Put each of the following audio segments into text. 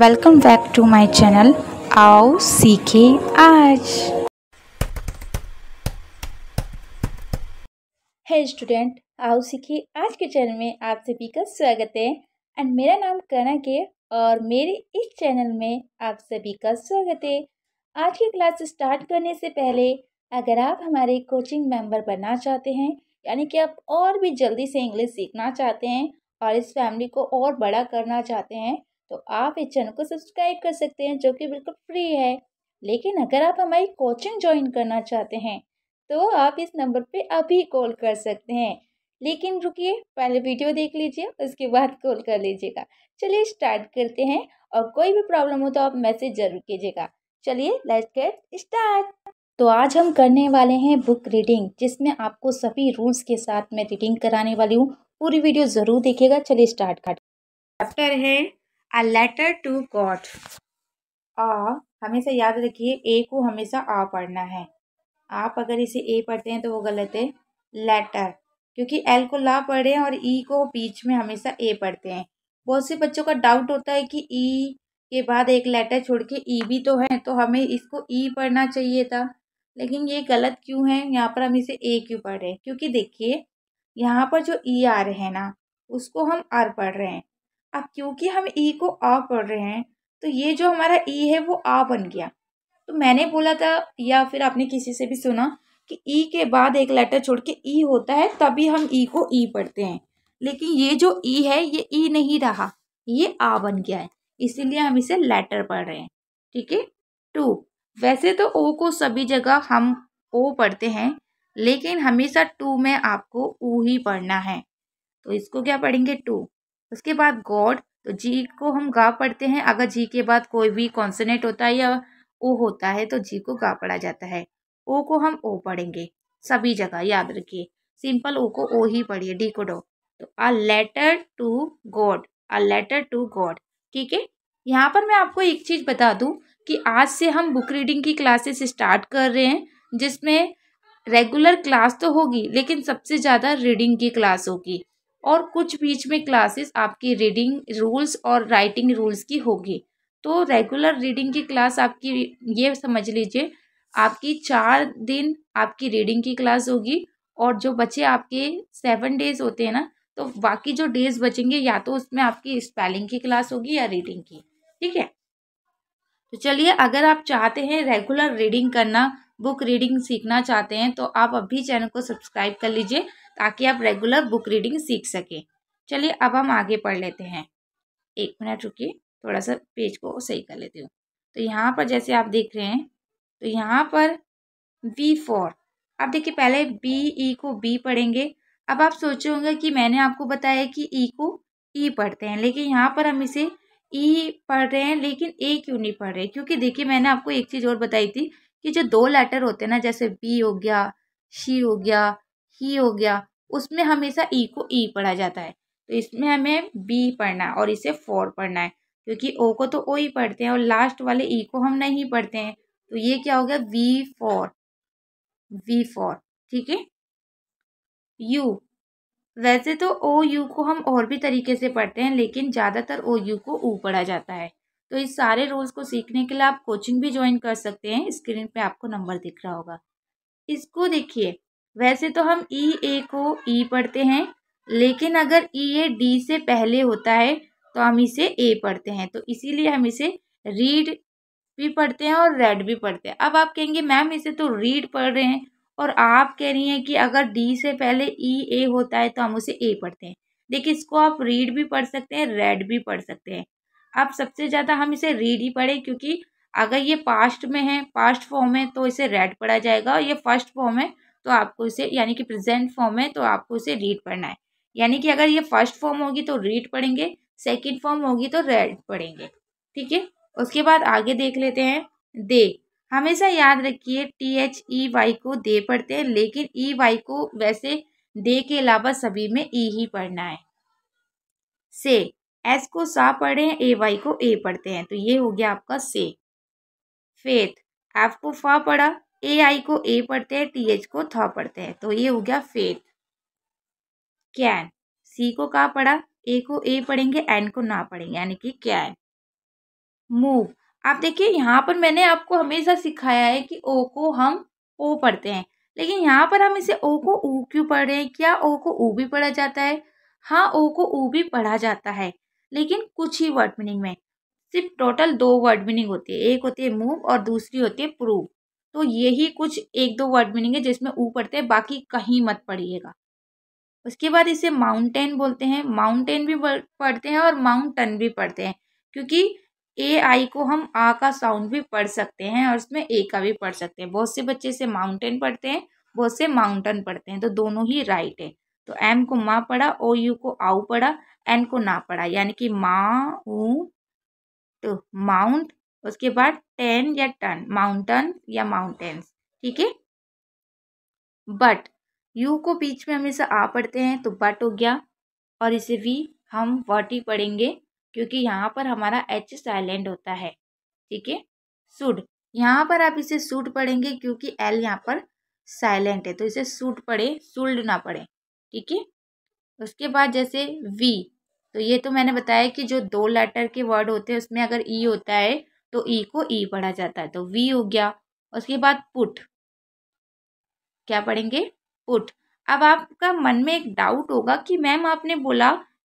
Welcome back to my channel. आओ सीखे आज। हे स्टूडेंट, आओ सीखे आज के चैनल में आप सभी का स्वागत है। एंड मेरा नाम कनक है और मेरे इस चैनल में आप सभी का स्वागत है। आज की क्लास स्टार्ट करने से पहले अगर आप हमारे कोचिंग मेंबर बनना चाहते हैं, यानी कि आप और भी जल्दी से इंग्लिश सीखना चाहते हैं और इस फैमिली को और बड़ा करना चाहते हैं, तो आप इस चैनल को सब्सक्राइब कर सकते हैं जो कि बिल्कुल फ्री है। लेकिन अगर आप हमारी कोचिंग ज्वाइन करना चाहते हैं तो आप इस नंबर पे अभी कॉल कर सकते हैं। लेकिन रुकिए, पहले वीडियो देख लीजिए, उसके बाद कॉल कर लीजिएगा। चलिए स्टार्ट करते हैं और कोई भी प्रॉब्लम हो तो आप मैसेज जरूर कीजिएगा। चलिए लेट्स गेट स्टार्ट। तो आज हम करने वाले हैं बुक रीडिंग, जिसमें आपको सभी रूल्स के साथ मैं रीडिंग कराने वाली हूँ। पूरी वीडियो ज़रूर देखिएगा। चलिए स्टार्ट करते हैं। चैप्टर है अ लेटर टू गॉड। आ हमेशा याद रखिए, ए को हमेशा आ पढ़ना है। आप अगर इसे ए पढ़ते हैं तो वो गलत है। लेटर, क्योंकि एल को ला पढ़े और ई को बीच में हमेशा ए पढ़ते हैं। बहुत से बच्चों का डाउट होता है कि ई के बाद एक लेटर छोड़ के ई भी तो है, तो हमें इसको ई पढ़ना चाहिए था, लेकिन ये गलत क्यों है, यहाँ पर हम इसे ए क्यों पढ़ रहे हैं? क्योंकि देखिए यहाँ पर जो ई आर है ना, उसको हम आर पढ़ रहे हैं। अब क्योंकि हम ई को आ पढ़ रहे हैं तो ये जो हमारा ई है वो आ बन गया। तो मैंने बोला था, या फिर आपने किसी से भी सुना कि ई के बाद एक लेटर छोड़ के ई होता है, तभी हम ई को ई पढ़ते हैं। लेकिन ये जो ई है ये ई नहीं रहा, ये आ बन गया है, इसीलिए हम इसे लेटर पढ़ रहे हैं। ठीक है। टू, वैसे तो ओ को सभी जगह हम ओ पढ़ते हैं, लेकिन हमेशा टू में आपको ऊ ही पढ़ना है, तो इसको क्या पढ़ेंगे? टू। उसके बाद गॉड, तो जी को हम गा पढ़ते हैं। अगर जी के बाद कोई भी कॉन्सोनेंट होता है या ओ होता है तो जी को गा पढ़ा जाता है। ओ को हम ओ पढ़ेंगे सभी जगह, याद रखिए। सिंपल ओ को ओ ही पढ़िए, डी को डो। तो a letter to God, a letter to God. ठीक है। यहाँ पर मैं आपको एक चीज़ बता दूँ कि आज से हम बुक रीडिंग की क्लासेस स्टार्ट कर रहे हैं, जिसमें रेगुलर क्लास तो होगी लेकिन सबसे ज़्यादा रीडिंग की क्लास होगी, और कुछ बीच में क्लासेस आपकी रीडिंग रूल्स और राइटिंग रूल्स की होगी। तो रेगुलर रीडिंग की क्लास आपकी, ये समझ लीजिए, आपकी 4 दिन आपकी रीडिंग की क्लास होगी, और जो बच्चे आपके 7 डेज होते हैं ना, तो बाकी जो डेज बचेंगे या तो उसमें आपकी स्पेलिंग की क्लास होगी या रीडिंग की। ठीक है। तो चलिए, अगर आप चाहते हैं रेगुलर रीडिंग करना, बुक रीडिंग सीखना चाहते हैं, तो आप अभी चैनल को सब्सक्राइब कर लीजिए ताकि आप रेगुलर बुक रीडिंग सीख सकें। चलिए अब हम आगे पढ़ लेते हैं। 1 मिनट रुकिए, थोड़ा सा पेज को सही कर लेती हूँ। तो यहाँ पर जैसे आप देख रहे हैं, तो यहाँ पर बी फॉर, आप देखिए पहले बी, ई को बी पढ़ेंगे। अब आप सोचे होंगे कि मैंने आपको बताया कि ई को ई पढ़ते हैं, लेकिन यहाँ पर हम इसे ई पढ़ रहे हैं, लेकिन ए क्यों नहीं पढ़ रहे? क्योंकि देखिए मैंने आपको एक चीज़ और बताई थी कि जो 2 लेटर होते हैं ना, जैसे बी हो गया, शी हो गया, ही हो गया, उसमें हमेशा ई को ई पढ़ा जाता है। तो इसमें हमें बी पढ़ना है और इसे फोर पढ़ना है, क्योंकि ओ को तो ओ ही पढ़ते हैं और लास्ट वाले ई को हम नहीं पढ़ते हैं। तो ये क्या हो गया? V four, V four. ठीक है। यू, वैसे तो ओ यू को हम और भी तरीके से पढ़ते हैं, लेकिन ज़्यादातर ओ यू को ऊ पढ़ा जाता है। तो इस सारे रूल्स को सीखने के लिए आप कोचिंग भी ज्वाइन कर सकते हैं। स्क्रीन पे आपको नंबर दिख रहा होगा। इसको देखिए, वैसे तो हम ई ए को ई पढ़ते हैं, लेकिन अगर ई ए डी से पहले होता है तो हम इसे ए पढ़ते हैं। तो इसीलिए हम इसे रीड भी पढ़ते हैं और रेड भी पढ़ते हैं। अब आप कहेंगे मैम इसे तो रीड पढ़ रहे हैं, और आप कह रही हैं कि अगर डी से पहले ई ए होता है तो हम उसे ए पढ़ते हैं। देखिए, इसको आप रीड भी पढ़ सकते हैं, रेड भी पढ़ सकते हैं। आप सबसे ज़्यादा हम इसे रीड ही पढ़े, क्योंकि अगर ये पास्ट में है, पास्ट फॉर्म है, तो इसे रेड पढ़ा जाएगा, और ये फर्स्ट फॉर्म है तो आपको इसे, यानी कि प्रेजेंट फॉर्म है, तो आपको इसे रीड पढ़ना है। यानी कि अगर ये फर्स्ट फॉर्म होगी तो रीड पढ़ेंगे, सेकंड फॉर्म होगी तो रेड पढ़ेंगे। ठीक है। उसके बाद आगे देख लेते हैं। दे, हमेशा याद रखिए टी एच ई वाई को दे पढ़ते हैं, लेकिन ई वाई को वैसे दे के अलावा सभी में ई ही पढ़ना है। से, एस को सा पढ़े हैं, ए वाई को ए पढ़ते हैं, तो ये हो गया आपका से। फेथ, एफ को फा पढ़ा, ए आई को ए पढ़ते हैं, टी एच को था पढ़ते हैं, तो ये हो गया फेथ। कैन, सी को का पढ़ा, ए को ए पढ़ेंगे, एन को ना पढ़ेंगे, यानी कि कैन। मूव। आप देखिए यहाँ पर मैंने आपको हमेशा सिखाया है कि ओ को हम ओ पढ़ते हैं, लेकिन यहाँ पर हम इसे ओ को ऊ क्यों पढ़ रहे हैं? क्या ओ को ऊ भी पढ़ा जाता है? हाँ, ओ को ऊ भी पढ़ा जाता है, लेकिन कुछ ही वर्ड मीनिंग में। सिर्फ टोटल दो वर्ड मीनिंग होती है, एक होती है मूव और दूसरी होती है प्रूव। तो यही कुछ एक दो वर्ड मीनिंग है जिसमें ऊ पढ़ते हैं, बाकी कहीं मत पढ़िएगा। उसके बाद इसे माउंटेन बोलते हैं, माउंटेन भी पढ़ते हैं और माउंटन भी पढ़ते हैं, क्योंकि ए आई को हम आ का साउंड भी पढ़ सकते हैं और उसमें ए का भी पढ़ सकते हैं। बहुत से बच्चे इसे माउंटेन पढ़ते हैं, बहुत से माउंटन पढ़ते हैं, तो दोनों ही राइट है। तो एम को माँ पढ़ा, ओ यू को आउ पढ़ा, एन को ना पढ़ा, यानी कि माउंट माउंट, उसके बाद टेन या टन, माउंटन या माउंटेन्स, ठीक है। बट यू को बीच में हमेशा आ पढ़ते हैं, तो बट हो गया, और इसे भी हम वॉट ही पढ़ेंगे क्योंकि यहाँ पर हमारा एच साइलेंट होता है, ठीक है। सुड, यहाँ पर आप इसे सूट पढ़ेंगे क्योंकि एल यहाँ पर साइलेंट है, तो इसे सूट पढ़े, सुल्ड ना पढ़े, ठीक है। उसके बाद जैसे वी, तो ये तो मैंने बताया कि जो दो लेटर के वर्ड होते हैं उसमें अगर ई होता है तो ई को ई पढ़ा जाता है, तो वी हो गया। उसके बाद पुट, क्या पढ़ेंगे? पुट। अब आपका मन में एक डाउट होगा कि मैम आपने बोला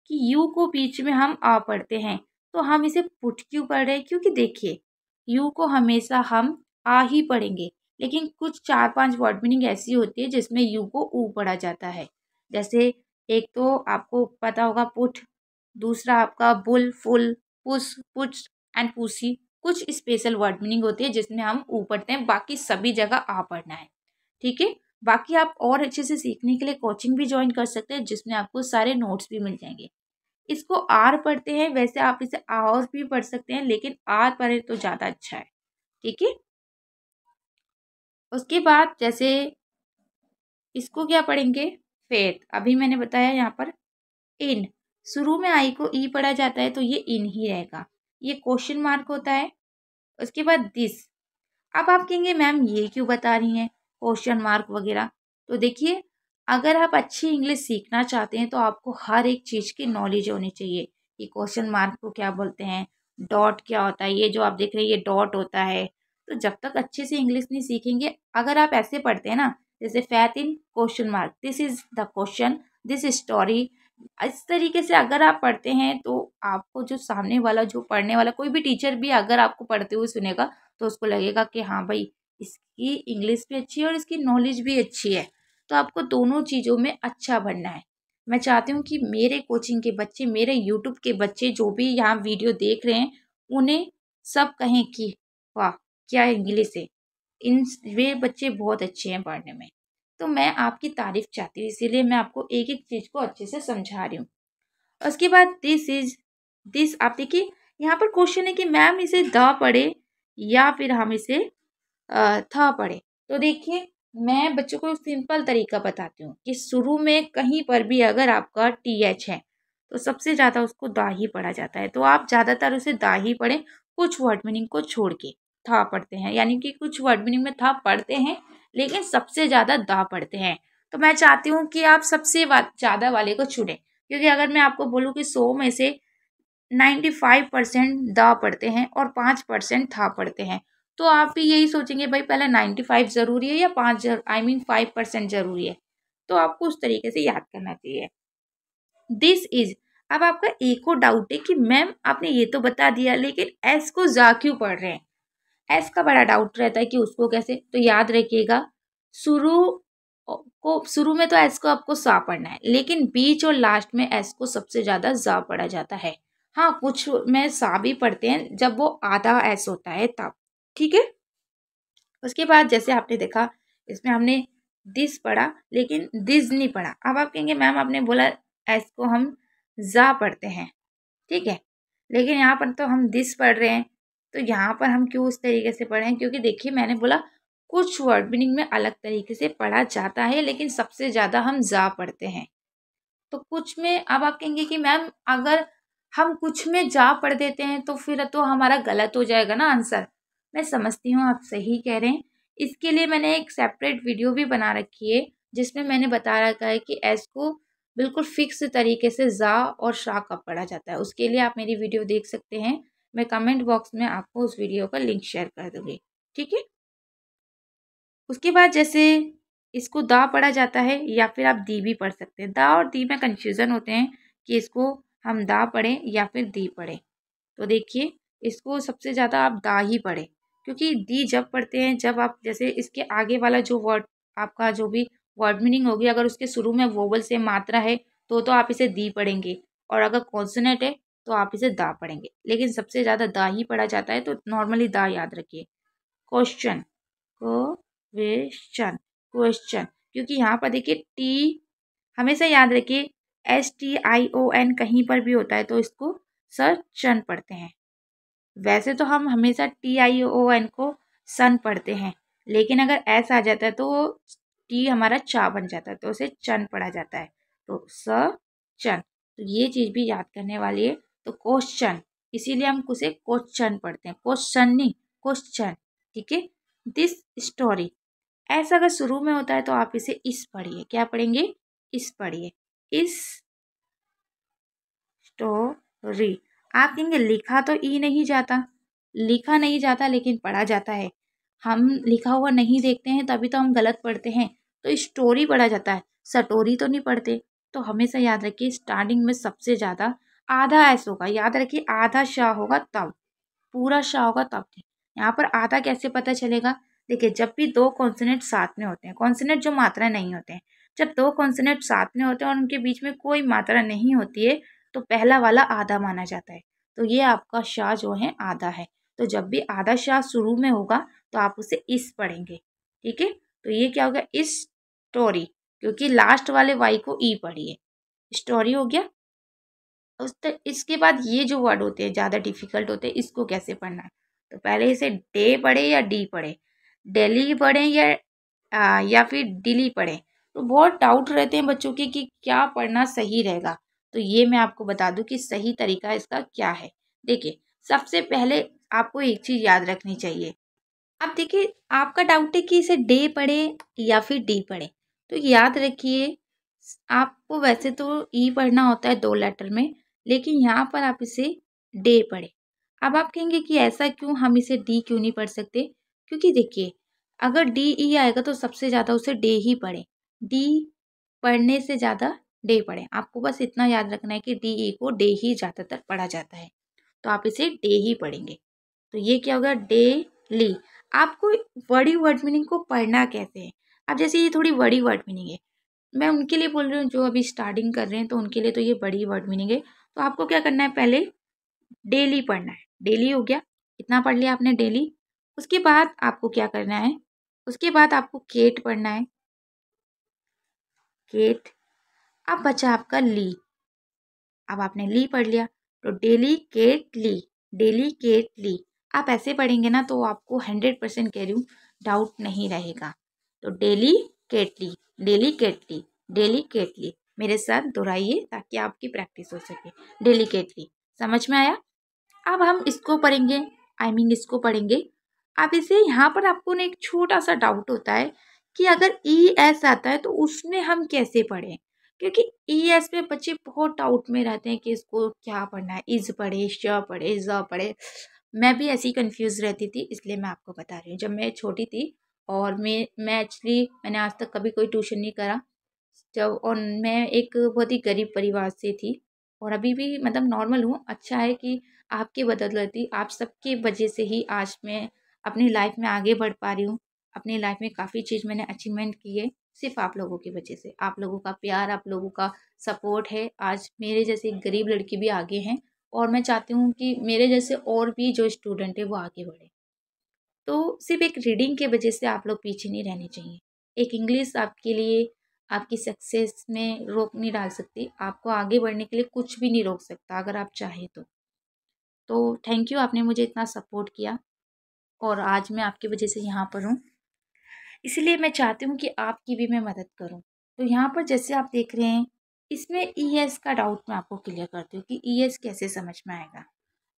कि यू को बीच में हम आ पढ़ते हैं, तो हम इसे पुट क्यों पढ़ रहे हैं? क्योंकि देखिए यू को हमेशा हम आ ही पढ़ेंगे, लेकिन कुछ चार पांच वर्ड मीनिंग ऐसी होती है जिसमें यू को ऊ पढ़ा जाता है। जैसे एक तो आपको पता होगा पुट, दूसरा आपका bull, full, push, puts and pussy. कुछ स्पेशल वर्ड मीनिंग होती है जिसमें हम ऊ पढ़ते हैं, बाकी सभी जगह आ पढ़ना है, ठीक है। बाकी आप और अच्छे से सीखने के लिए कोचिंग भी ज्वाइन कर सकते हैं, जिसमें आपको सारे नोट्स भी मिल जाएंगे। इसको आर पढ़ते हैं, वैसे आप इसे आर भी पढ़ सकते हैं, लेकिन आर पढ़े तो ज़्यादा अच्छा है, ठीक है। उसके बाद जैसे इसको क्या पढ़ेंगे? फेथ। अभी मैंने बताया यहाँ पर इन, शुरू में आई को ई पढ़ा जाता है, तो ये इन ही रहेगा, ये क्वेश्चन मार्क होता है। उसके बाद दिस, अब आप कहेंगे मैम ये क्यों बता रही हैं क्वेश्चन मार्क वगैरह? तो देखिए अगर आप अच्छी इंग्लिश सीखना चाहते हैं तो आपको हर एक चीज़ की नॉलेज होनी चाहिए कि क्वेश्चन मार्क को क्या बोलते हैं, डॉट क्या होता है, ये जो आप देख रहे हैं ये डॉट होता है। तो जब तक अच्छे से इंग्लिश नहीं सीखेंगे, अगर आप ऐसे पढ़ते हैं ना, जैसे faith in question mark, this is the question, this story, इस तरीके से अगर आप पढ़ते हैं तो आपको जो सामने वाला, जो पढ़ने वाला कोई भी टीचर भी अगर आपको पढ़ते हुए सुनेगा तो उसको लगेगा कि हाँ भाई इसकी इंग्लिश भी अच्छी है और इसकी नॉलेज भी अच्छी है। तो आपको दोनों चीज़ों में अच्छा बनना है। मैं चाहती हूँ कि मेरे कोचिंग के बच्चे, मेरे यूट्यूब के बच्चे जो भी यहाँ वीडियो देख रहे हैं, उन्हें सब कहें कि वाह क्या इंग्लिश है, इन वे बच्चे बहुत अच्छे हैं पढ़ने में। तो मैं आपकी तारीफ चाहती हूँ, इसीलिए मैं आपको एक एक चीज़ को अच्छे से समझा रही हूँ। उसके बाद दिस इज दिस, आप देखिए यहाँ पर क्वेश्चन है कि मैम इसे द पढ़े या फिर हम इसे था पढ़े। तो देखिए मैं बच्चों को सिंपल तरीका बताती हूँ कि शुरू में कहीं पर भी अगर आपका टी एच है तो सबसे ज़्यादा उसको दा ही पढ़ा जाता है, तो आप ज़्यादातर उसे दा ही पढ़ें, कुछ वर्ड मीनिंग को छोड़ के था पढ़ते हैं, यानी कि कुछ वर्ड मीनिंग में था पढ़ते हैं लेकिन सबसे ज़्यादा दा पढ़ते हैं। तो मैं चाहती हूँ कि आप सबसे ज़्यादा वाले को चुनें, क्योंकि अगर मैं आपको बोलूँ कि 100 में से 95% दा पढ़ते हैं और 5% था पढ़ते हैं, तो आप भी यही सोचेंगे भाई पहले 95 ज़रूरी है या 5% ज़रूरी है, तो आपको उस तरीके से याद करना चाहिए। दिस इज़, अब आपका ए को डाउट है कि मैम आपने ये तो बता दिया लेकिन एस को जा क्यों पढ़ रहे हैं, एस का बड़ा डाउट रहता है कि उसको कैसे। तो याद रखिएगा शुरू में तो एस को आपको सा पढ़ना है, लेकिन बीच और लास्ट में एस को सबसे ज़्यादा जा पढ़ा जाता है। हाँ, कुछ में सा भी पढ़ते हैं जब वो आधा एस होता है तब, ठीक है। उसके बाद जैसे आपने देखा इसमें हमने दिस पढ़ा लेकिन दिस नहीं पढ़ा। अब आप कहेंगे मैम आपने बोला एस को हम जा पढ़ते हैं, ठीक है, लेकिन यहाँ पर तो हम दिस पढ़ रहे हैं, तो यहाँ पर हम क्यों उस तरीके से पढ़े हैं? क्योंकि देखिए मैंने बोला कुछ वर्ड मीनिंग में अलग तरीके से पढ़ा जाता है, लेकिन सबसे ज़्यादा हम जा पढ़ते हैं। तो कुछ में, अब आप कहेंगे कि मैम अगर हम कुछ में जा पढ़ देते हैं तो फिर तो हमारा गलत हो जाएगा ना आंसर। मैं समझती हूँ आप सही कह रहे हैं, इसके लिए मैंने एक सेपरेट वीडियो भी बना रखी है जिसमें मैंने बता रखा है कि एस को बिल्कुल फिक्स तरीके से जा और शा का पढ़ा जाता है। उसके लिए आप मेरी वीडियो देख सकते हैं, मैं कमेंट बॉक्स में आपको उस वीडियो का लिंक शेयर कर दूँगी। ठीक है, उसके बाद जैसे इसको दा पढ़ा जाता है या फिर आप दी भी पढ़ सकते हैं। दा और दी में कन्फ्यूज़न होते हैं कि इसको हम दा पढ़ें या फिर दी पढ़ें। तो देखिए, इसको सबसे ज़्यादा आप दा ही पढ़ें, क्योंकि दी जब पढ़ते हैं जब आप जैसे इसके आगे वाला जो वर्ड आपका जो भी वर्ड मीनिंग होगी, अगर उसके शुरू में वोवल से मात्रा है तो आप इसे दी पढ़ेंगे, और अगर कॉन्सोनेंट है तो आप इसे दा पढ़ेंगे। लेकिन सबसे ज़्यादा दा ही पढ़ा जाता है, तो नॉर्मली दा याद रखिए। क्वेश्चन क्वेश्चन क्वेश्चन, क्योंकि यहाँ पर देखिए टी हमेशा याद रखिए STION कहीं पर भी होता है तो इसको सर चन पढ़ते हैं। वैसे तो हम हमेशा TION को सन पढ़ते हैं, लेकिन अगर S आ जाता है तो T हमारा चा बन जाता है, तो उसे चन पढ़ा जाता है। तो स चन, तो ये चीज़ भी याद करने वाली है। तो क्वेश्चन, इसीलिए हम उसे क्वेश्चन पढ़ते हैं, क्वेश्चन नहीं क्वेश्चन। ठीक है, दिस स्टोरी ऐसा अगर शुरू में होता है तो आप इसे इस पढ़िए। क्या पढ़ेंगे? इस पढ़िए। इस स्टोरी, आप कहेंगे लिखा तो ई नहीं जाता, लिखा नहीं जाता लेकिन पढ़ा जाता है। हम लिखा हुआ नहीं देखते हैं तभी तो हम गलत पढ़ते हैं, तो स्टोरी पढ़ा जाता है, सटोरी तो नहीं पढ़ते। तो हमेशा याद रखिए स्टार्टिंग में सबसे ज़्यादा आधा ऐसा होगा, याद रखिए आधा शाह होगा तब, पूरा शाह होगा तब। यहाँ पर आधा कैसे पता चलेगा? देखिए, जब भी दो कॉन्सोनेंट साथ में होते हैं, कॉन्सोनेंट जो मात्रा नहीं होते हैं, जब दो कॉन्सोनेंट साथ में होते हैं और उनके बीच में कोई मात्रा नहीं होती है तो पहला वाला आधा माना जाता है। तो ये आपका शाह जो है आधा है, तो जब भी आधा शाह शुरू में होगा तो आप उसे इस पढ़ेंगे। ठीक है, तो ये क्या हो गया? इस स्टोरी, क्योंकि लास्ट वाले वाई को ई पढ़िए, स्टोरी हो गया। इसके बाद ये जो वर्ड होते हैं ज़्यादा डिफिकल्ट होते हैं, इसको कैसे पढ़ना है? तो पहले इसे डे पढ़े या डी पढ़े, डेली पढ़े या फिर डिली पढ़े। तो बहुत डाउट रहते हैं बच्चों के कि क्या पढ़ना सही रहेगा, तो ये मैं आपको बता दूं कि सही तरीका इसका क्या है। देखिए, सबसे पहले आपको एक चीज़ याद रखनी चाहिए। अब देखिए, आपका डाउट है कि इसे डे पढ़े या फिर डी पढ़े, तो याद रखिए आपको वैसे तो ई पढ़ना होता है दो लेटर में, लेकिन यहाँ पर आप इसे डे पढ़े। अब आप कहेंगे कि ऐसा क्यों, हम इसे डी क्यों नहीं पढ़ सकते? क्योंकि देखिए, अगर डी ई आएगा तो सबसे ज़्यादा उसे डे ही पढ़े, डी पढ़ने से ज़्यादा डे पढ़े। आपको बस इतना याद रखना है कि डी ई को डे ही ज़्यादातर पढ़ा जाता है, तो आप इसे डे ही पढ़ेंगे। तो ये क्या होगा? डेली। आपको बड़ी वर्ड मीनिंग को पढ़ना कैसे है? अब जैसे ये थोड़ी बड़ी वर्ड मीनिंग है, मैं उनके लिए बोल रही हूँ जो अभी स्टार्टिंग कर रहे हैं, तो उनके लिए तो ये बड़ी वर्ड मीनिंग है। तो आपको क्या करना है? पहले डेली पढ़ना है, डेली हो गया, इतना पढ़ लिया आपने डेली। उसके बाद आपको क्या करना है? उसके बाद आपको केट पढ़ना है, केट। अब बचा आपका ली, अब आपने ली पढ़ लिया, तो delicately, delicately. आप ऐसे पढ़ेंगे ना तो आपको 100% कह रही हूँ डाउट नहीं रहेगा। तो delicately, delicately, delicately, मेरे साथ दोहराइए ताकि आपकी प्रैक्टिस हो सके। डेली केट ली, समझ में आया? अब हम इसको पढ़ेंगे, आई मीन इसको पढ़ेंगे। अब इसे यहाँ पर आपको ना एक छोटा सा डाउट होता है कि अगर ई एस आता है तो उसमें हम कैसे पढ़ें, क्योंकि ई एस पे बच्चे बहुत डाउट में रहते हैं कि इसको क्या पढ़ना है, इज पढ़े, श पढ़े, ज पढ़े। मैं भी ऐसी कंफ्यूज रहती थी, इसलिए मैं आपको बता रही हूँ। जब मैं छोटी थी और मैं एक्चुअली मैंने आज तक कभी कोई ट्यूशन नहीं करा, जब और मैं एक बहुत ही गरीब परिवार से थी और अभी भी मतलब नॉर्मल हूँ। अच्छा है कि आपके बदौलती, आप सबके वजह से ही आज मैं अपनी लाइफ में आगे बढ़ पा रही हूँ, अपनी लाइफ में काफ़ी चीज़ मैंने अचीवमेंट की है, सिर्फ आप लोगों की वजह से। आप लोगों का प्यार, आप लोगों का सपोर्ट है, आज मेरे जैसे गरीब लड़की भी आगे हैं, और मैं चाहती हूँ कि मेरे जैसे और भी जो स्टूडेंट है वो आगे बढ़े। तो सिर्फ एक रीडिंग के वजह से आप लोग पीछे नहीं रहने चाहिए। एक इंग्लिश आपके लिए आपकी सक्सेस में रोक नहीं डाल सकती, आपको आगे बढ़ने के लिए कुछ भी नहीं रोक सकता अगर आप चाहें तो। थैंक यू, आपने मुझे इतना सपोर्ट किया और आज मैं आपकी वजह से यहाँ पर हूँ, इसलिए मैं चाहती हूँ कि आपकी भी मैं मदद करूँ। तो यहाँ पर जैसे आप देख रहे हैं, इसमें ई एस का डाउट मैं आपको क्लियर करती हूँ कि ई एस कैसे समझ में आएगा।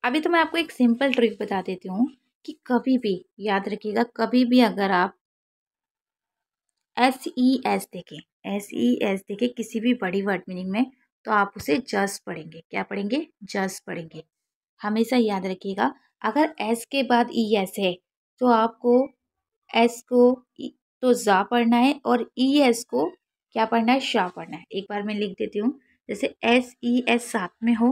अभी तो मैं आपको एक सिंपल ट्रिक बता देती हूँ कि कभी भी याद रखिएगा, कभी भी अगर आप एस ई एस देखें किसी भी बड़ी वर्ड मीनिंग में, तो आप उसे जस पढ़ेंगे। क्या पढ़ेंगे? जस पढ़ेंगे। हमेशा याद रखिएगा, अगर एस के बाद ई एस है तो आपको एस को तो जा पढ़ना है और ई एस को क्या पढ़ना है, शाह पढ़ना है। एक बार मैं लिख देती हूँ, जैसे एस ई एस साथ में हो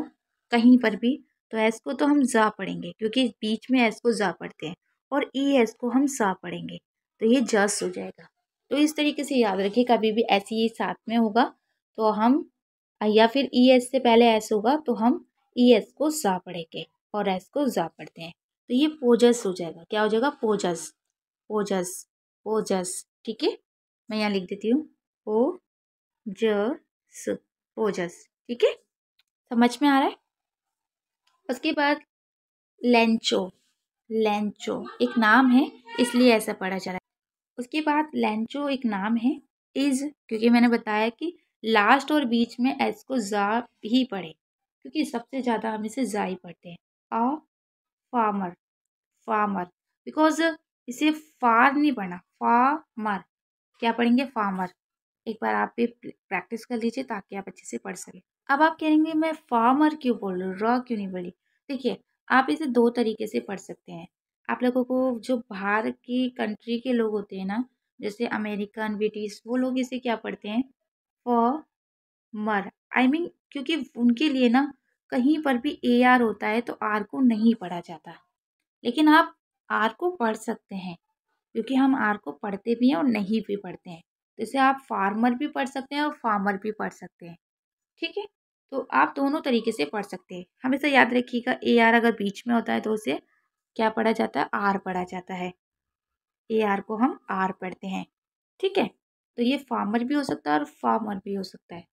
कहीं पर भी तो एस को तो हम जा पढ़ेंगे क्योंकि बीच में एस को जा पढ़ते हैं और ई एस को हम सा पढ़ेंगे तो ये जस हो जाएगा। तो इस तरीके से याद रखिए, कभी भी एस ई साथ में होगा तो हम, या फिर ई एस से पहले एस होगा तो हम ई एस को सा पढ़ेंगे और एस को जा पढ़ते हैं तो ये पोजस हो जाएगा। क्या हो जाएगा? पोजस पोजस पोजस। ठीक है, मैं यहाँ लिख देती हूँ पोजस पोजस। ठीक है, समझ में आ रहा है। उसके बाद लेंचो, लेंचो एक नाम है इसलिए ऐसा पढ़ा जा रहा है। उसके बाद लेंचो एक नाम है, इज़ क्योंकि मैंने बताया कि लास्ट और बीच में एस को जा ही पढ़े क्योंकि सबसे ज़्यादा हम इसे जा ही पढ़ते हैं। अ फार्मर, फार्मर बिकॉज इसे फार नहीं पढ़ना, फार्मर क्या पढ़ेंगे, फार्मर। एक बार आप भी प्रैक्टिस कर लीजिए ताकि आप अच्छे से पढ़ सकें। अब आप कहेंगे मैं फार्मर क्यों बोल रही हूँ, रॉ क्यों नहीं बोली। देखिए आप इसे दो तरीके से पढ़ सकते हैं। आप लोगों को जो बाहर की कंट्री के लोग होते हैं ना, जैसे अमेरिकन, ब्रिटिश, वो लोग इसे क्या पढ़ते हैं, फॉर्मर। आई मीन क्योंकि उनके लिए ना कहीं पर भी ए आर होता है तो आर को नहीं पढ़ा जाता, लेकिन आप आर को पढ़ सकते हैं क्योंकि हम आर को पढ़ते भी हैं और नहीं भी पढ़ते हैं। तो इसे आप फार्मर भी पढ़ सकते हैं और फार्मर भी पढ़ सकते हैं। ठीक है, तो आप दोनों तरीके से पढ़ सकते हैं। हमेशा याद रखिएगा ए आर अगर बीच में होता है तो उसे क्या पढ़ा जाता है, आर पढ़ा जाता है। ए आर को हम आर पढ़ते हैं। ठीक है, तो ये फार्मर भी हो सकता है और फार्मर भी हो सकता है।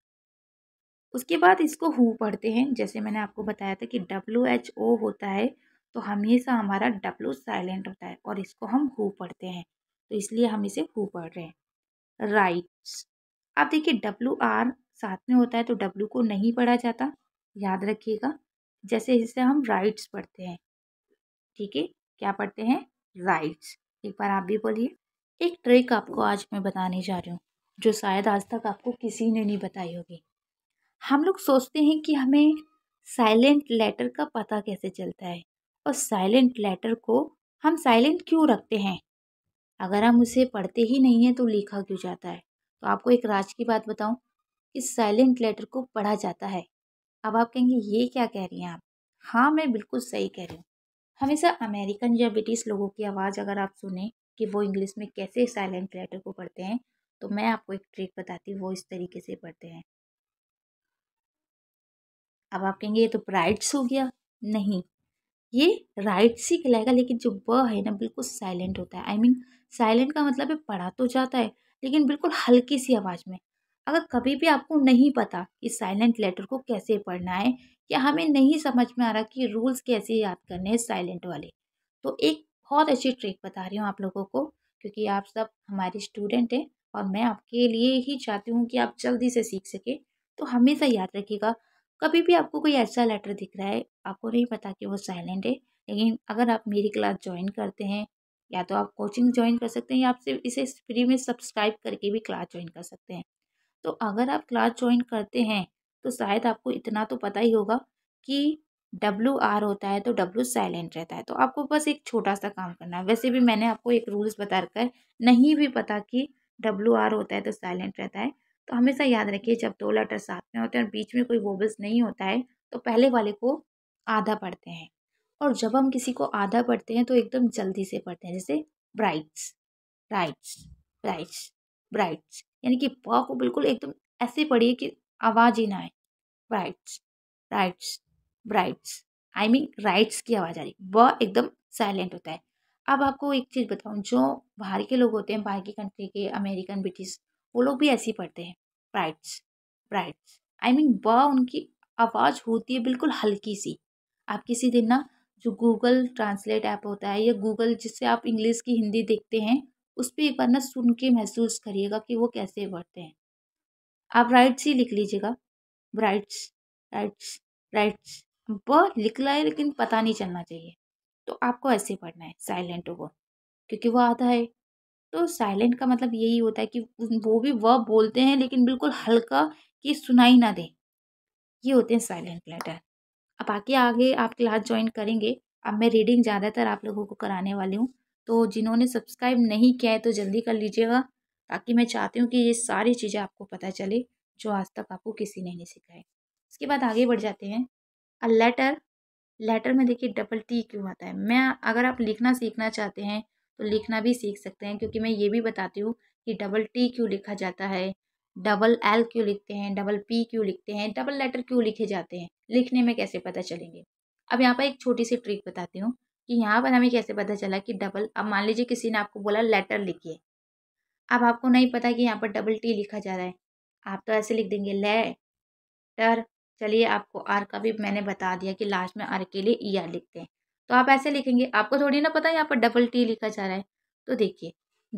उसके बाद इसको हु पढ़ते हैं। जैसे मैंने आपको बताया था कि डब्ल्यू एच ओ होता है तो हमेशा हमारा डब्ल्यू साइलेंट होता है और इसको हम हु पढ़ते हैं तो इसलिए हम इसे हु पढ़ रहे हैं। राइट्स, आप देखिए डब्ल्यू आर साथ में होता है तो डब्ल्यू को नहीं पढ़ा जाता, याद रखिएगा। जैसे इससे हम राइट्स पढ़ते हैं। ठीक है, क्या पढ़ते हैं, राइट्स। एक बार आप भी बोलिए। एक ट्रिक आपको आज मैं बताने जा रही हूँ जो शायद आज तक आपको किसी ने नहीं बताई होगी। हम लोग सोचते हैं कि हमें साइलेंट लेटर का पता कैसे चलता है और साइलेंट लेटर को हम साइलेंट क्यों रखते हैं, अगर हम उसे पढ़ते ही नहीं हैं तो लिखा क्यों जाता है। तो आपको एक राज की बात बताऊँ, इस साइलेंट लेटर को पढ़ा जाता है। अब आप कहेंगे ये क्या कह रही हैं आप। हाँ, मैं बिल्कुल सही कह रही हूँ। हमेशा अमेरिकन या ब्रिटिश लोगों की आवाज़ अगर आप सुने कि वो इंग्लिश में कैसे साइलेंट लेटर को पढ़ते हैं तो मैं आपको एक ट्रिक बताती हूँ, वो इस तरीके से पढ़ते हैं। अब आप कहेंगे ये तो राइट्स हो गया। नहीं, ये राइट्स ही कहलाएगा, लेकिन जो ब है ना बिल्कुल साइलेंट होता है। आई मीन साइलेंट का मतलब है पढ़ा तो जाता है लेकिन बिल्कुल हल्की सी आवाज़ में। अगर कभी भी आपको नहीं पता कि साइलेंट लेटर को कैसे पढ़ना है या हमें नहीं समझ में आ रहा कि रूल्स कैसे याद करने हैं साइलेंट वाले, तो एक बहुत अच्छी ट्रिक बता रही हूँ आप लोगों को क्योंकि आप सब हमारे स्टूडेंट हैं और मैं आपके लिए ही चाहती हूँ कि आप जल्दी से सीख सकें। तो हमेशा याद रखिएगा, कभी भी आपको कोई ऐसा लेटर दिख रहा है आपको नहीं पता कि वो साइलेंट है, लेकिन अगर आप मेरी क्लास ज्वाइन करते हैं या तो आप कोचिंग ज्वाइन कर सकते हैं या आप सिर्फ इसे फ्री में सब्सक्राइब करके भी क्लास ज्वाइन कर सकते हैं। तो अगर आप क्लास ज्वाइन करते हैं तो शायद आपको इतना तो पता ही होगा कि डब्ल्यू आर होता है तो डब्ल्यू साइलेंट रहता है। तो आपको बस एक छोटा सा काम करना है। वैसे भी मैंने आपको एक रूल्स बता रखा है, नहीं भी पता कि डब्ल्यू आर होता है तो साइलेंट रहता है तो हमेशा याद रखिए जब दो लेटर साथ में होते हैं और बीच में कोई वोबल्स नहीं होता है तो पहले वाले को आधा पढ़ते हैं और जब हम किसी को आधा पढ़ते हैं तो एकदम जल्दी से पढ़ते हैं। जैसे ब्राइट्स, राइट्स, ब्राइट्स, ब्राइट्स, यानी कि प को बिल्कुल एकदम ऐसे पढ़िए कि आवाज़ ही ना आए। Brights, rights, brights, I mean rights की आवाज़ आ रही, ब एकदम साइलेंट होता है। अब आपको एक चीज़ बताऊं, जो बाहर के लोग होते हैं, बाहर की कंट्री के, अमेरिकन, ब्रिटिश, वो लोग भी ऐसे ही पढ़ते हैं, ब्राइट्स, ब्राइट्स, आई मीन ब उनकी आवाज़ होती है बिल्कुल हल्की सी। आप किसी दिन ना जो गूगल ट्रांसलेट ऐप होता है या गूगल जिससे आप इंग्लिश की हिंदी देखते हैं उस पर एक बार ना सुन के महसूस करिएगा कि वो कैसे पढ़ते हैं। आप राइट्स ही लिख लीजिएगा, राइट्स, राइट्स, राइट्स, ब लिखला है लेकिन पता नहीं चलना चाहिए। तो आपको ऐसे पढ़ना है साइलेंटों को क्योंकि वो आधा है तो साइलेंट का मतलब यही होता है कि वो भी व बोलते हैं लेकिन बिल्कुल हल्का कि सुनाई ना दे। ये होते हैं साइलेंट लेटर। अब बाकी आगे आप क्लास ज्वाइन करेंगे। अब मैं रीडिंग ज़्यादातर आप लोगों को कराने वाली हूँ, तो जिन्होंने सब्सक्राइब नहीं किया है तो जल्दी कर लीजिएगा, ताकि मैं चाहती हूँ कि ये सारी चीज़ें आपको पता चले जो आज तक आपको किसी ने नहीं सिखाए। इसके बाद आगे बढ़ जाते हैं। अ लेटर, लेटर में देखिए डबल टी क्यों आता है। मैं अगर आप लिखना सीखना चाहते हैं तो लिखना भी सीख सकते हैं, क्योंकि मैं ये भी बताती हूँ कि डबल टी क्यों लिखा जाता है, डबल एल क्यों लिखते हैं, डबल पी क्यों लिखते हैं, डबल लेटर क्यों लिखे जाते हैं, लिखने में कैसे पता चलेंगे। अब यहाँ पर एक छोटी सी ट्रिक बताती हूँ कि यहाँ पर हमें कैसे पता चला कि डबल, अब मान लीजिए किसी ने आपको बोला लेटर लिखिए, अब आपको नहीं पता कि यहाँ पर डबल टी लिखा जा रहा है, आप तो ऐसे लिख देंगे लेटर। चलिए आपको आर का भी मैंने बता दिया कि लास्ट में आर के लिए ई आर लिखते हैं, तो आप ऐसे लिखेंगे, आपको थोड़ी ना पता यहाँ पर डबल टी लिखा जा रहा है। तो देखिए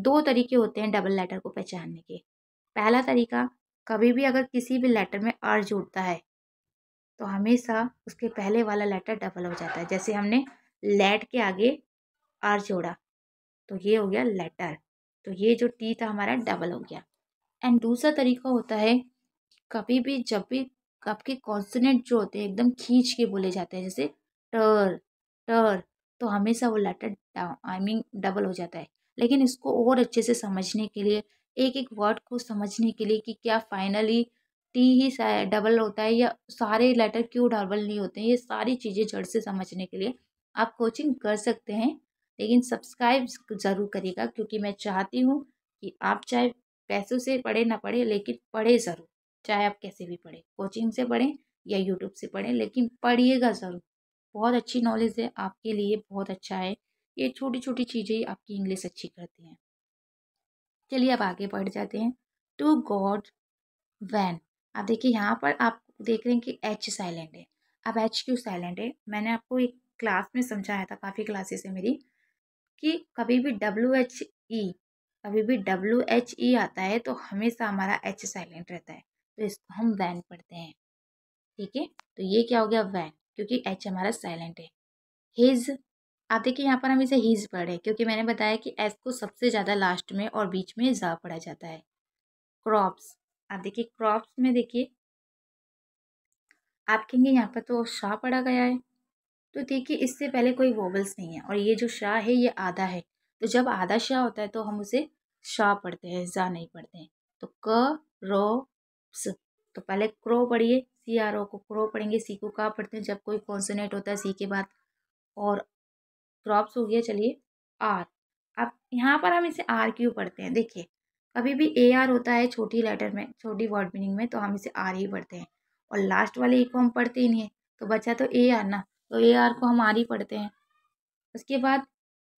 दो तरीके होते हैं डबल लेटर को पहचानने के। पहला तरीका, कभी भी अगर किसी भी लेटर में आर जुड़ता है तो हमेशा उसके पहले वाला लेटर डबल हो जाता है। जैसे हमने लेट के आगे आर जोड़ा तो ये हो गया लेटर, तो ये जो टी था हमारा डबल हो गया। एंड दूसरा तरीका होता है, कभी भी जब भी आपके कॉन्सोनेंट जो होते हैं एकदम खींच के बोले जाते हैं, जैसे टर टर, तो हमेशा वो लेटर डबल हो जाता है। लेकिन इसको और अच्छे से समझने के लिए, एक एक वर्ड को समझने के लिए कि क्या फाइनली टी ही डबल होता है या सारे लेटर क्यों डबल नहीं होते हैं, ये सारी चीज़ें जड़ से समझने के लिए आप कोचिंग कर सकते हैं। लेकिन सब्सक्राइब ज़रूर करिएगा, क्योंकि मैं चाहती हूँ कि आप चाहे पैसों से पढ़े ना पढ़े, लेकिन पढ़े ज़रूर, चाहे आप कैसे भी पढ़ें, कोचिंग से पढ़ें या यूट्यूब से पढ़ें, लेकिन पढ़िएगा ज़रूर। बहुत अच्छी नॉलेज है आपके लिए, बहुत अच्छा है, ये छोटी छोटी चीज़ें आपकी इंग्लिश अच्छी करती हैं। चलिए अब आगे बढ़ जाते हैं। टू गॉड वैन, आप देखिए यहाँ पर आप देख रहे हैं कि एच साइलेंट है। अब एच क्यों साइलेंट है, मैंने आपको एक क्लास में समझाया था, काफ़ी क्लासेस है मेरी, कि कभी भी डब्ल्यू एच ई, कभी भी डब्ल्यू एच ई आता है तो हमेशा हमारा एच साइलेंट रहता है, तो इसको हम वैन पढ़ते हैं। ठीक है, तो ये क्या हो गया वैन, क्योंकि एच हमारा साइलेंट है। हिज, आप देखिए यहाँ पर हम इसे हिज पढ़े, क्योंकि मैंने बताया कि एस को सबसे ज़्यादा लास्ट में और बीच में जा पढ़ा जाता है। क्रॉप्स, आप देखिए क्रॉप्स में देखिए आप कहेंगे यहाँ पर तो शाह पढ़ा गया है, तो देखिए इससे पहले कोई वोवल्स नहीं है, और ये जो शाह है ये आधा है, तो जब आधा शाह होता है तो हम उसे शाह पढ़ते हैं, जा नहीं पढ़ते हैं। तो क रो, तो पहले क्रो पढ़िए, सी आर ओ को क्रो पढ़ेंगे, सी को का पढ़ते हैं जब कोई कॉन्सोनेंट होता है सी के बाद, और क्रॉप्स हो गया। चलिए आर, अब यहाँ पर हम इसे आर क्यों पढ़ते हैं, देखिए कभी भी ए आर होता है छोटी लेटर में, छोटी वर्ड मीनिंग में, तो हम इसे आर ही पढ़ते हैं, और लास्ट वाले ई को हम पढ़ते ही नहीं है, तो बचा तो ए आर ना, तो ए आर को हम आर ही पढ़ते हैं। उसके बाद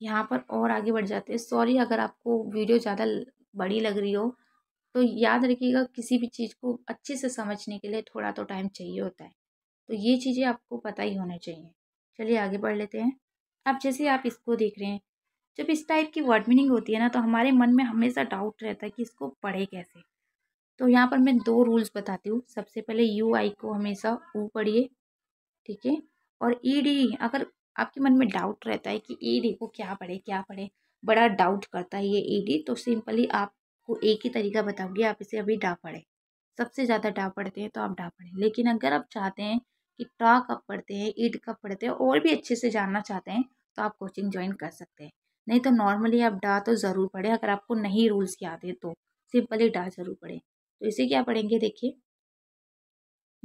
यहाँ पर और आगे बढ़ जाते हैं। सॉरी अगर आपको वीडियो ज़्यादा बड़ी लग रही हो, तो याद रखिएगा किसी भी चीज़ को अच्छे से समझने के लिए थोड़ा तो टाइम चाहिए होता है, तो ये चीज़ें आपको पता ही होना चाहिए। चलिए आगे बढ़ लेते हैं। अब जैसे आप इसको देख रहे हैं, जब इस टाइप की वर्ड मीनिंग होती है ना, तो हमारे मन में हमेशा डाउट रहता है कि इसको पढ़े कैसे। तो यहाँ पर मैं दो रूल्स बताती हूँ। सबसे पहले यू आई को हमेशा ऊ पढ़िए, ठीक है, और ई डी, अगर आपके मन में डाउट रहता है कि ई डी को क्या पढ़े क्या पढ़े, बड़ा डाउट करता है ये ई डी, तो सिंपली आप को एक ही तरीका बताऊंगी, आप इसे अभी डा पढ़ें, सबसे ज़्यादा डा पढ़ते हैं तो आप डा पढ़ें। लेकिन अगर आप चाहते हैं कि टा कब पढ़ते हैं, ईड कब पढ़ते हैं, और भी अच्छे से जानना चाहते हैं, तो आप कोचिंग ज्वाइन कर सकते हैं। नहीं तो नॉर्मली आप डा तो ज़रूर पढ़ें, अगर आपको नहीं रूल्स याद हैं तो सिंपली डा ज़रूर पढ़ें। तो इसे क्या पढ़ेंगे, देखिए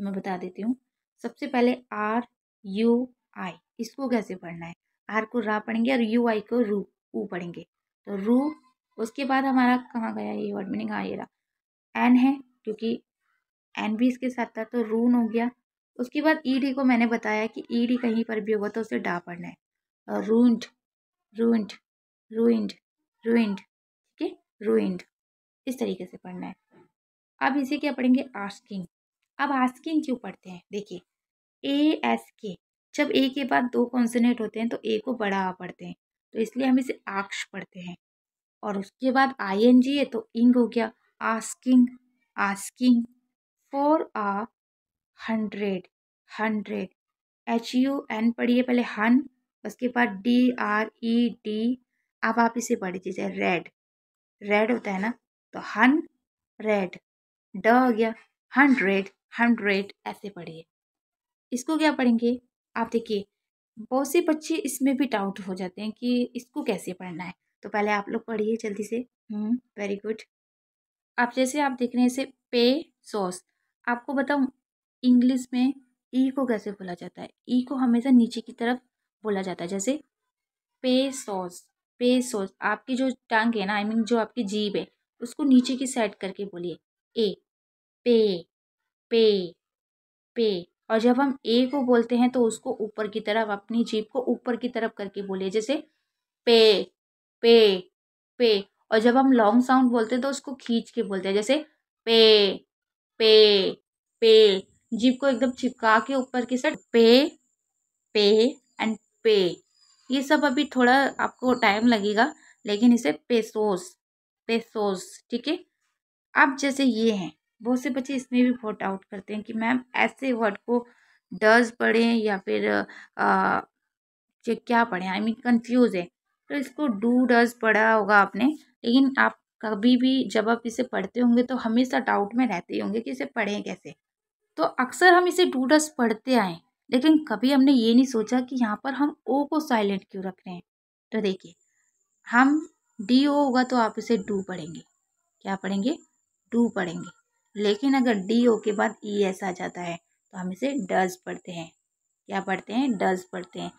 मैं बता देती हूँ। सबसे पहले आर यू आई, इसको कैसे पढ़ना है, आर को रा पढ़ेंगे और यू आई को रू ऊ पढ़ेंगे, तो रू। उसके बाद हमारा कहाँ गया ये वर्ड मीनिंग, हाँ ये रहा, एन है क्योंकि एन भी इसके साथ था, तो रून हो गया। उसके बाद ईडी को मैंने बताया कि ईडी कहीं पर भी होगा तो उसे डा पढ़ना है, रूंड रूंड रूइंड रूइंड, ठीक है, रूइंड, इस तरीके से पढ़ना है। अब इसे क्या पढ़ेंगे, आस्किंग। अब आस्किंग क्यों पढ़ते हैं, देखिए ए एस के, जब ए के बाद दो कॉन्सोनेंट होते हैं तो ए को बड़ा आ पढ़ते हैं, तो इसलिए हम इसे आक्ष पढ़ते हैं। और उसके बाद आई एन जी है तो इंग हो गया, asking asking for a hundred hundred, H U N पढ़िए पहले हन, उसके बाद डी आर ई डी, अब आप इसे पढ़िए जैसे रेड रेड होता है ना, तो हन रेड, ड हो गया हंड्रेड हंड्रेड, ऐसे पढ़िए। इसको क्या पढ़ेंगे। आप देखिए बहुत से बच्चे इसमें भी डाउट हो जाते हैं कि इसको कैसे पढ़ना है, तो पहले आप लोग पढ़िए जल्दी से। Very good. आप जैसे आप देख रहे हैं इसे पे सॉस, आपको बताऊं इंग्लिश में ई को कैसे बोला जाता है। ई को हमेशा नीचे की तरफ बोला जाता है, जैसे पे सॉस। पे सॉस आपकी जो टांग है ना, आई मीन जो आपकी जीभ है, उसको नीचे की साइड करके बोलिए ए पे पे पे। और जब हम ए को बोलते हैं तो उसको ऊपर की तरफ, अपनी जीभ को ऊपर की तरफ करके बोलिए, जैसे पे पे पे। और जब हम लॉन्ग साउंड बोलते हैं तो उसको खींच के बोलते हैं, जैसे पे पे पे। जीभ को एकदम चिपका के ऊपर की साइड पे पे एंड पे। ये सब अभी थोड़ा आपको टाइम लगेगा, लेकिन इसे पेसोस पेसोस, ठीक है। अब जैसे ये हैं, बहुत से बच्चे इसमें भी बहुत डाउट करते हैं कि मैम ऐसे वर्ड को डज पढ़ें या फिर क्या पढ़ें, आई मीन कंफ्यूज है। तो इसको डू डज पढ़ा होगा आपने, लेकिन आप कभी भी जब आप इसे पढ़ते होंगे तो हमेशा डाउट में रहते होंगे कि इसे पढ़ें कैसे। तो अक्सर हम इसे डू डज पढ़ते आए, लेकिन कभी हमने ये नहीं सोचा कि यहाँ पर हम ओ को साइलेंट क्यों रख रहे हैं। तो देखिए हम डी ओ होगा तो आप इसे डू पढ़ेंगे, क्या पढ़ेंगे, डू पढ़ेंगे। लेकिन अगर डी ओ के बाद ई एस आ जाता है तो हम इसे डज पढ़ते हैं, क्या पढ़ते हैं, डज पढ़ते हैं।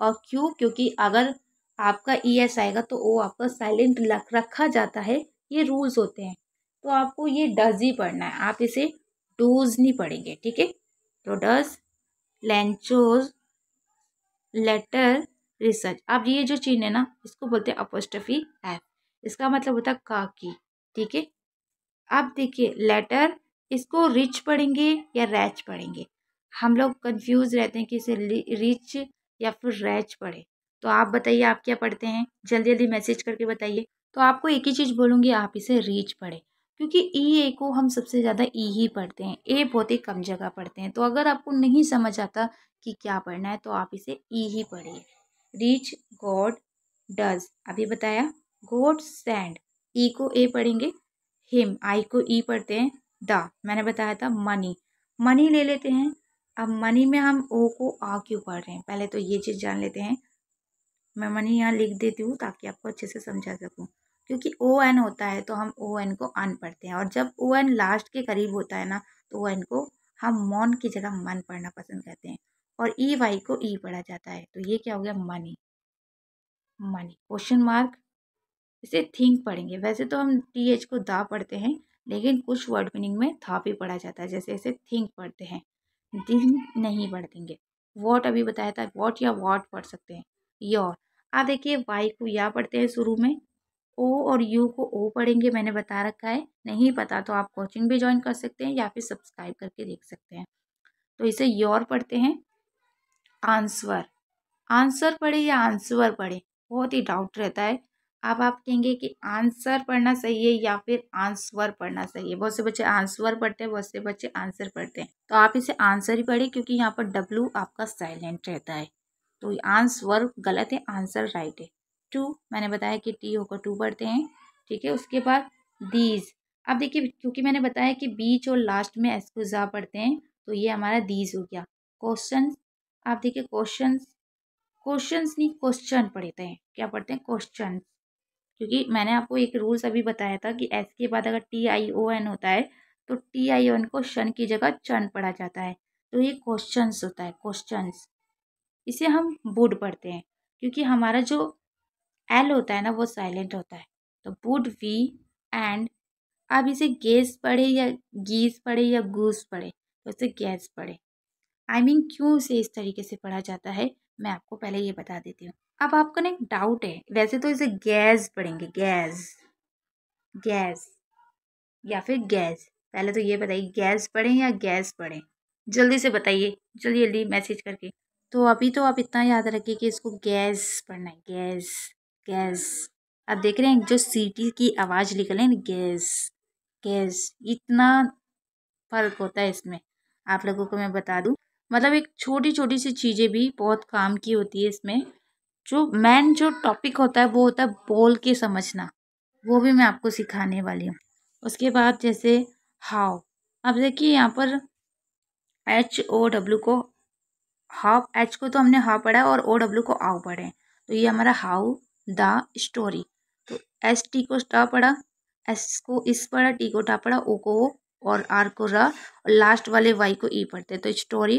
और क्यों, क्योंकि अगर आपका ई एस आएगा तो ओ आपका साइलेंट रखा जाता है, ये रूल्स होते हैं। तो आपको ये डज ही पढ़ना है, आप इसे डूज नहीं पढ़ेंगे, ठीक है। तो डज लेंचोज लेटर रिसर्च। आप ये जो चीन है ना, इसको बोलते हैं अपोस्ट्रोफी एफ, इसका मतलब होता है का की, ठीक है। आप देखिए लेटर, इसको रिच पढ़ेंगे या रैच पढ़ेंगे। हम लोग कंफ्यूज रहते हैं कि इसे रिच या फिर रैच पढ़े। तो आप बताइए आप क्या पढ़ते हैं, जल्दी जल्दी मैसेज करके बताइए। तो आपको एक ही चीज़ बोलूँगी, आप इसे रिच पढ़े, क्योंकि ई ए को हम सबसे ज़्यादा ई ही पढ़ते हैं, ए बहुत ही कम जगह पढ़ते हैं। तो अगर आपको नहीं समझ आता कि क्या पढ़ना है तो आप इसे ई ही पढ़िए। रिच गॉड डज, अभी बताया गॉड सैंड, ई को ए पढ़ेंगे। हिम, आई को ई पढ़ते हैं। द, मैंने बताया था मनी, मनी ले लेते हैं। अब मनी में हम ओ को आ क्यों पढ़ रहे हैं, पहले तो ये चीज़ जान लेते हैं। मैं मनी यहाँ लिख देती हूँ ताकि आपको अच्छे से समझा सकूँ, क्योंकि ओ एन होता है तो हम ओ एन को अन पढ़ते हैं, और जब ओ एन लास्ट के करीब होता है ना तो ओ एन को हम मौन की जगह मन पढ़ना पसंद करते हैं। और ई वाई को ई पढ़ा जाता है, तो ये क्या हो गया, मनी मनी। क्वेश्चन मार्क, इसे थिंक पढ़ेंगे। वैसे तो हम टी एच को दा पढ़ते हैं, लेकिन कुछ वर्ड मीनिंग में था भी पढ़ा जाता है, जैसे इसे थिंक पढ़ते हैं, दिन नहीं पढ़ देंगे। वॉट, अभी बताया था वॉट या वॉट पढ़ सकते हैं। योर, आप देखिए वाई को या पढ़ते हैं शुरू में, ओ और यू को ओ पढ़ेंगे, मैंने बता रखा है। नहीं पता तो आप कोचिंग भी ज्वाइन कर सकते हैं या फिर सब्सक्राइब करके देख सकते हैं। तो इसे योर पढ़ते हैं। आंसर, आंसर पढ़े या आंसर पढ़े, बहुत ही डाउट रहता है। अब आप कहेंगे कि आंसर पढ़ना सही है या फिर आंसर पढ़ना सही है। बहुत से बच्चे आंसर पढ़ते हैं, बहुत से बच्चे आंसर पढ़ते हैं। तो आप इसे आंसर ही पढ़े, क्योंकि यहाँ पर डब्लू आपका साइलेंट रहता है। तो आंसर गलत है, आंसर राइट है। टू, मैंने बताया कि टी होकर टू पढ़ते हैं, ठीक है। उसके बाद दीज, आप देखिए क्योंकि मैंने बताया कि बीच और लास्ट में एस को जा पढ़ते हैं, तो ये हमारा दीज हो गया। क्वेश्चन, आप देखिए क्वेश्चन, क्वेश्चन नहीं क्वेश्चन पढ़ते हैं, क्या पढ़ते हैं, क्वेश्चन। क्योंकि मैंने आपको एक रूल्स अभी बताया था कि एस के बाद अगर टी आई ओ एन होता है तो टी आई ओ एन को शन की जगह चन पढ़ा जाता है। तो ये क्वेश्चंस होता है, क्वेश्चंस। इसे हम वुड पढ़ते हैं, क्योंकि हमारा जो एल होता है ना वो साइलेंट होता है। तो वुड वी एंड, अब इसे गेस पढ़े या गीस पढ़े या गूस पढ़े, तो इसे गैस पढ़े। आई मीन क्यों इसे इस तरीके से पढ़ा जाता है मैं आपको पहले ये बता देती हूँ। अब आपको ना एक डाउट है, वैसे तो इसे गैस पढ़ेंगे, गैस गैस या फिर गैस। पहले तो ये बताइए गैस पढ़ें या गैस पढ़ें, जल्दी से बताइए, जल्दी जल्दी मैसेज करके। तो अभी तो आप इतना याद रखिए कि इसको गैस पढ़ना है, गैस गैस। आप देख रहे हैं जो सीटी की आवाज़ निकले ना, गैस गैस, इतना फर्क होता है इसमें। आप लोगों को मैं बता दूँ, मतलब एक छोटी छोटी सी चीज़ें भी बहुत काम की होती है इसमें। जो मेन जो टॉपिक होता है वो होता है बोल के समझना, वो भी मैं आपको सिखाने वाली हूँ। उसके बाद जैसे हाउ, अब देखिए यहाँ पर एच ओ डब्ल्यू को हाफ एच को तो हमने हाउ पढ़ा है और ओ डब्ल्यू को आओ पढ़े हैं, तो ये हमारा हाउ द स्टोरी। तो एस टी को टा पढ़ा, एस को इस पढ़ा, टी को टा पढ़ा, ओ को ओ और आर को र और लास्ट वाले वाई को ई पढ़ते हैं। तो स्टोरी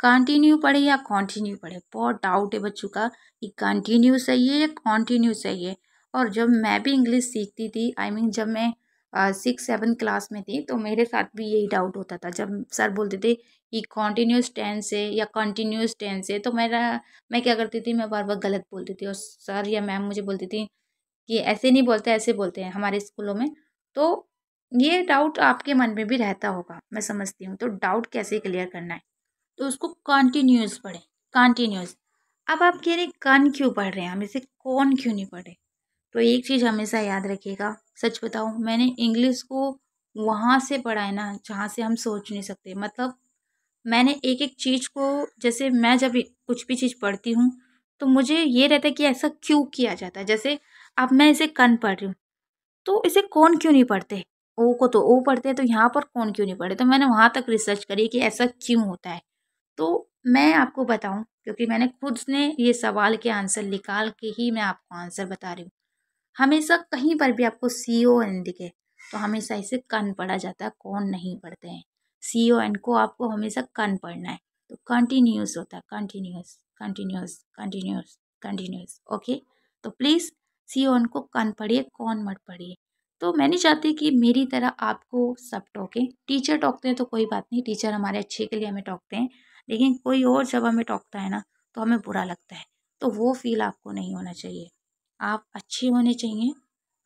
कंटिन्यू पढ़े या कॉन्टिन्यू पढ़े, बहुत डाउट है बच्चों का कि कंटिन्यू सही है या कॉन्टिन्यू सही है। और जब मैं भी इंग्लिश सीखती थी, आई मीन जब मैं 6-7 क्लास में थी, तो मेरे साथ भी यही डाउट होता था। जब सर बोलते थे कि कॉन्टीन्यूस टेंस है या कंटिन्यूस टेंस है, तो मैं क्या करती थी, मैं बार बार गलत बोलती थी और सर या मैम मुझे बोलती थी कि ऐसे नहीं बोलते, ऐसे बोलते हैं हमारे स्कूलों में। तो ये डाउट आपके मन में भी रहता होगा, मैं समझती हूँ। तो डाउट कैसे क्लियर करना है, तो उसको कंटिन्यूस पढ़ें, कंटिन्यूस। अब आप कह रहे कन क्यों पढ़ रहे हैं, हम इसे कौन क्यों नहीं पढ़े। तो एक चीज़ हमेशा याद रखिएगा, सच बताऊँ मैंने इंग्लिश को वहाँ से पढ़ा है ना जहाँ से हम सोच नहीं सकते। मतलब मैंने एक एक चीज़ को, जैसे मैं जब कुछ भी चीज़ पढ़ती हूँ तो मुझे ये रहता है कि ऐसा क्यों किया जाता है। जैसे अब मैं इसे कन पढ़ रही हूँ, तो इसे कौन क्यों नहीं पढ़ते, ओ को तो ओ पढ़ते हैं, तो यहाँ पर कौन क्यों नहीं पढ़े। तो मैंने वहाँ तक रिसर्च करी कि ऐसा क्यों होता है। तो मैं आपको बताऊँ, क्योंकि मैंने खुद ने ये सवाल के आंसर निकाल के ही मैं आपको आंसर बता रही हूँ। हमेशा कहीं पर भी आपको सी ओ एन दिखे तो हमेशा इसे कन पढ़ा जाता है, कौन नहीं पढ़ते हैं। सी ओ एन को आपको हमेशा कन पढ़ना है। तो कंटिन्यूस होता है, continuous continuous continuous continuous. Okay, तो प्लीज़ सी ओ एन को कन पढ़िए, कौन मत पढ़िए। तो मैं नहीं चाहती कि मेरी तरह आपको सब टोकें। टीचर टोकते हैं तो कोई बात नहीं, टीचर हमारे अच्छे के लिए हमें टोकते हैं, लेकिन कोई और जब हमें टोकता है ना तो हमें बुरा लगता है। तो वो फील आपको नहीं होना चाहिए, आप अच्छे होने चाहिए।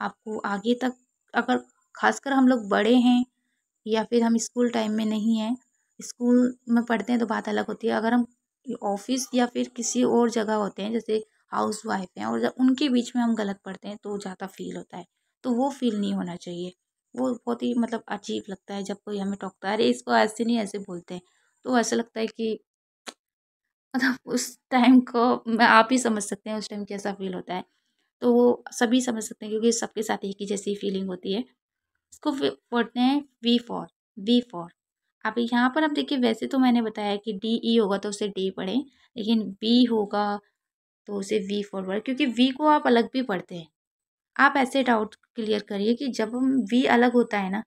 आपको आगे तक, अगर खासकर हम लोग बड़े हैं या फिर हम स्कूल टाइम में नहीं हैं, स्कूल में पढ़ते हैं तो बात अलग होती है। अगर हम ऑफिस या फिर किसी और जगह होते हैं, जैसे हाउस वाइफ हैं, और उनके बीच में हम गलत पढ़ते हैं तो ज़्यादा फील होता है। तो वो फील नहीं होना चाहिए, वो बहुत ही मतलब अजीब लगता है जब कोई हमें टोकता है, अरे इसको ऐसे नहीं ऐसे बोलते हैं। तो ऐसा लगता है कि मतलब उस टाइम को आप ही समझ सकते हैं उस टाइम कैसा फील होता है। तो वो सभी समझ सकते हैं क्योंकि सबके साथ एक ही जैसी फीलिंग होती है। इसको पढ़ते हैं वी फॉर, वी फॉर। अब यहाँ पर आप देखिए, वैसे तो मैंने बताया कि डी ई होगा तो उसे डी पढ़ें, लेकिन वी होगा तो उसे वी फॉर पढ़ें, क्योंकि वी को आप अलग भी पढ़ते हैं। आप ऐसे डाउट क्लियर करिए कि जब हम वी अलग होता है ना,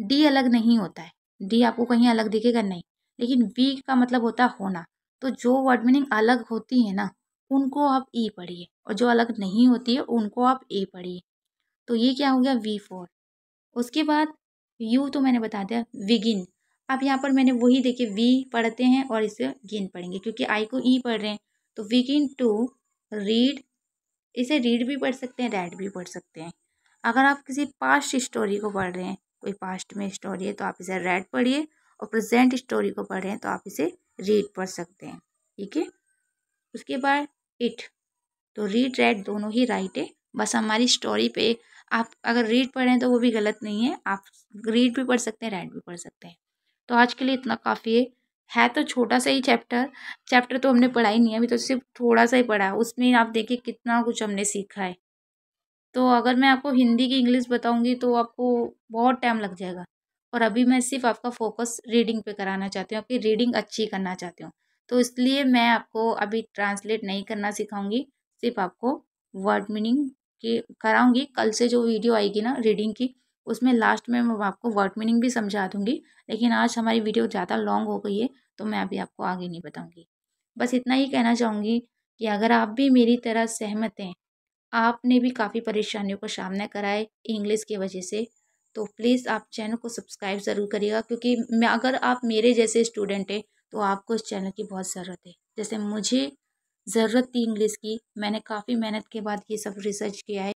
डी अलग नहीं होता है। डी आपको कहीं अलग दिखेगा नहीं, लेकिन वी का मतलब होता है होना। तो जो वर्ड मीनिंग अलग होती है ना उनको आप ई पढ़िए, और जो अलग नहीं होती है उनको आप ए पढ़िए। तो ये क्या हो गया, वी फोर। उसके बाद यू तो मैंने बता दिया, विगिन। अब यहाँ पर मैंने वही देखिए वी पढ़ते हैं और इसे गिन पढ़ेंगे, क्योंकि आई को ई पढ़ रहे हैं। तो विगिन टू रीड, इसे रीड भी पढ़ सकते हैं, रेड भी पढ़ सकते हैं। अगर आप किसी पास्ट स्टोरी को पढ़ रहे हैं, कोई पास्ट में स्टोरी है तो आप इसे रेड पढ़िए, और प्रेजेंट स्टोरी को पढ़ रहे हैं तो आप इसे रीड पढ़ सकते हैं, ठीक है। उसके बाद इट, तो रीड रेड दोनों ही राइट है। बस हमारी स्टोरी पे आप अगर रीड पढ़ें तो वो भी गलत नहीं है, आप रीड भी पढ़ सकते हैं, रेड भी पढ़ सकते हैं। तो आज के लिए इतना काफ़ी है तो छोटा सा ही चैप्टर तो हमने पढ़ा ही नहीं है अभी, तो सिर्फ थोड़ा सा ही पढ़ा है। उसमें आप देखिए कितना कुछ हमने सीखा है। तो अगर मैं आपको हिंदी की इंग्लिश बताऊँगी तो आपको बहुत टाइम लग जाएगा, और अभी मैं सिर्फ आपका फोकस रीडिंग पर कराना चाहती हूँ, आपकी रीडिंग अच्छी करना चाहती हूँ। तो इसलिए मैं आपको अभी ट्रांसलेट नहीं करना सिखाऊंगी, सिर्फ आपको वर्ड मीनिंग की कराऊंगी। कल से जो वीडियो आएगी ना रीडिंग की, उसमें लास्ट में मैं आपको वर्ड मीनिंग भी समझा दूंगी, लेकिन आज हमारी वीडियो ज़्यादा लॉन्ग हो गई है तो मैं अभी आपको आगे नहीं बताऊंगी। बस इतना ही कहना चाहूँगी कि अगर आप भी मेरी तरह सहमत हैं, आपने भी काफ़ी परेशानियों का सामना करा है इंग्लिश की वजह से, तो प्लीज़ आप चैनल को सब्सक्राइब ज़रूर करिएगा, क्योंकि अगर आप मेरे जैसे स्टूडेंट हैं तो आपको इस चैनल की बहुत ज़रूरत है। जैसे मुझे ज़रूरत थी इंग्लिश की, मैंने काफ़ी मेहनत के बाद ये सब रिसर्च किया है।